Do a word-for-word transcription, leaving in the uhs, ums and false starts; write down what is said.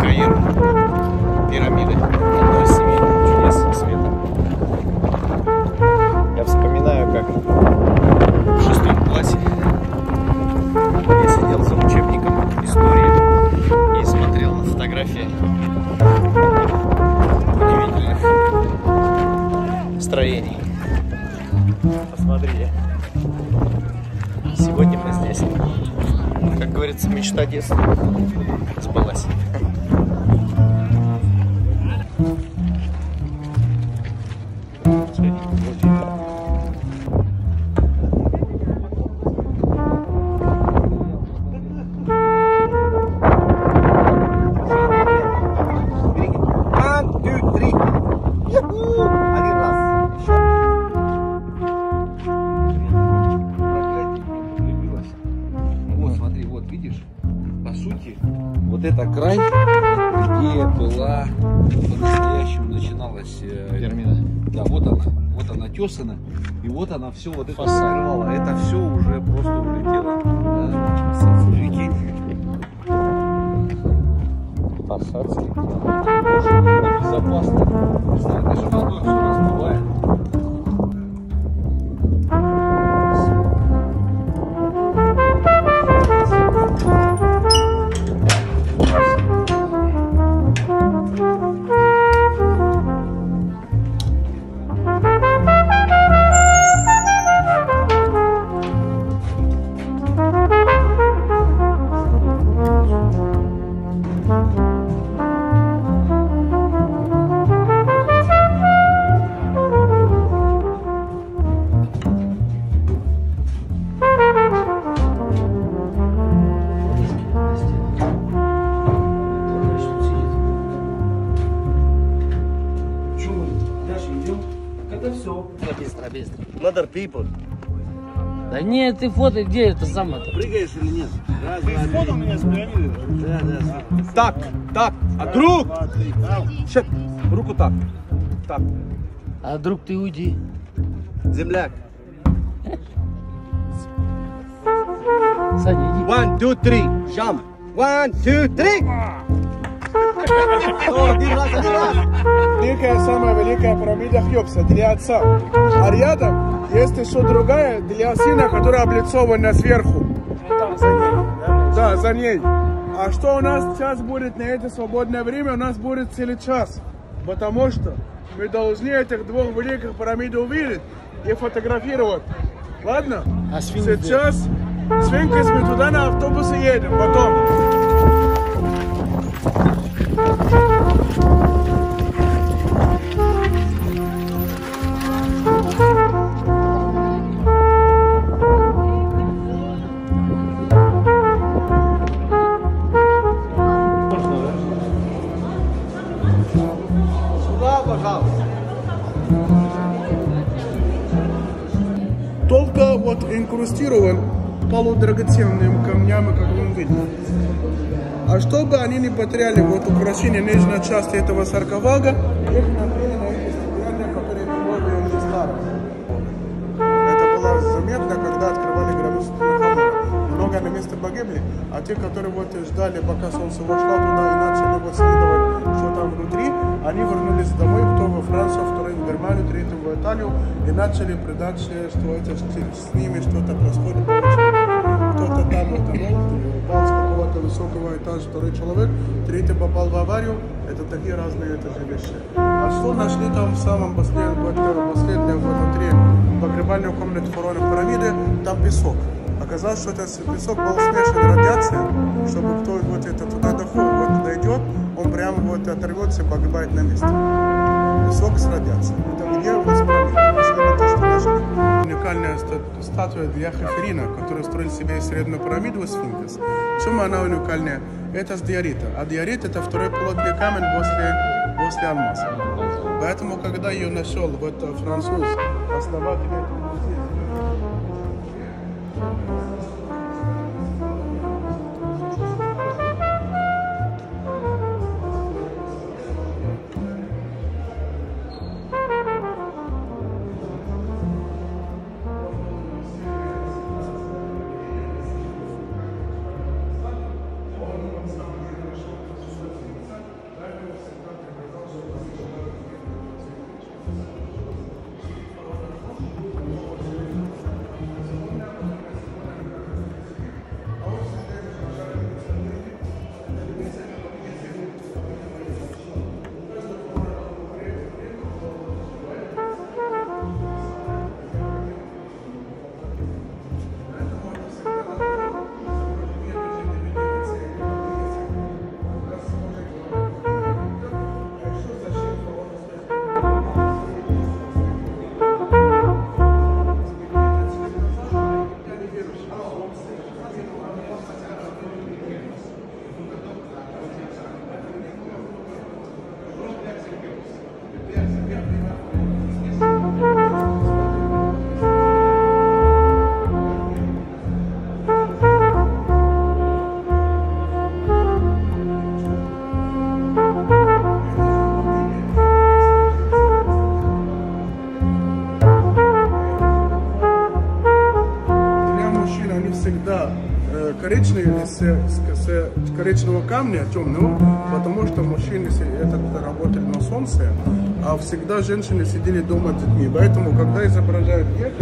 Каир. Пирамиды. Одно из семейных чудес света. Я вспоминаю, как в шестом классе я сидел за учебником истории и смотрел на фотографии удивительных строений. Посмотрите. Сегодня мы здесь. Как говорится, мечта детства сбылась. Вот это край, где была, по-настоящему начиналась пирамида. Да, вот она, вот она тесана, и вот она все вот это сорвала. Это все уже просто улетело. Фасад слетел. Безопасно. Не знаю, даже водой все разбивает. Да нет, ты фото где это самое-то? Прыгаешь или нет? Раз, ты два, фото три. У меня с пирамиды? Да, да. Так, так, а раз, друг? Два, три, Щет, руку так, так. А друг ты уйди. Земляк. Саня, иди. One, two, three, jump. One, two, three. Великая, самая великая пирамида Хеопса для отца. А рядом... Есть еще другая для сына, которая облицована сверху. Там, за ней, да? Да, за ней. А что у нас сейчас будет на это свободное время? У нас будет целый час. Потому что мы должны этих двух великих пирамид увидеть и фотографировать. Ладно? А сфинкс? Сейчас сфинкс мы туда на автобусе едем. Потом. Только вот инкрустирован полудрагоценными камнями, как вам видно. А чтобы они не потеряли вот украшение нижней части этого саркофага, их накрыли на эти стеклянные, которые были уже старые. Это было заметно, когда открывали гробницу Тутанхамона. Много на месте погибли, а те, которые вот ждали, пока солнце вошло туда и начали вот следовать, что там внутри, они вернулись домой, кто во Францию, второй в Германию, третий в Италию, и начали придать, что это, с ними что-то происходит. Кто-то там упал с какого-то высокого этажа, второй человек, третий попал в аварию. Это такие разные это вещи. А что нашли там в самом последнем, последнем внутри погребальной комнаты фараонов пирамиды? Там песок. Оказалось, что этот песок был смешан радиацией, чтобы кто вот это туда доходит, вот дойдет, он прямо вот оторвется и погибает на месте. Песок с радиацией. Это где вы справили? Уникальная статуя для Хафрина, которую строил себе среднюю пирамиду Сфинкс. Почему она уникальная? Это с диорита. А диорит это второй плотный камень после, после алмаза. Поэтому, когда ее нашел вот француз, основатель этого музея, всегда коричневый с, с, с коричневого камня темного, потому что мужчины этот работали на солнце, а всегда женщины сидели дома с детьми. Поэтому, когда изображают детей,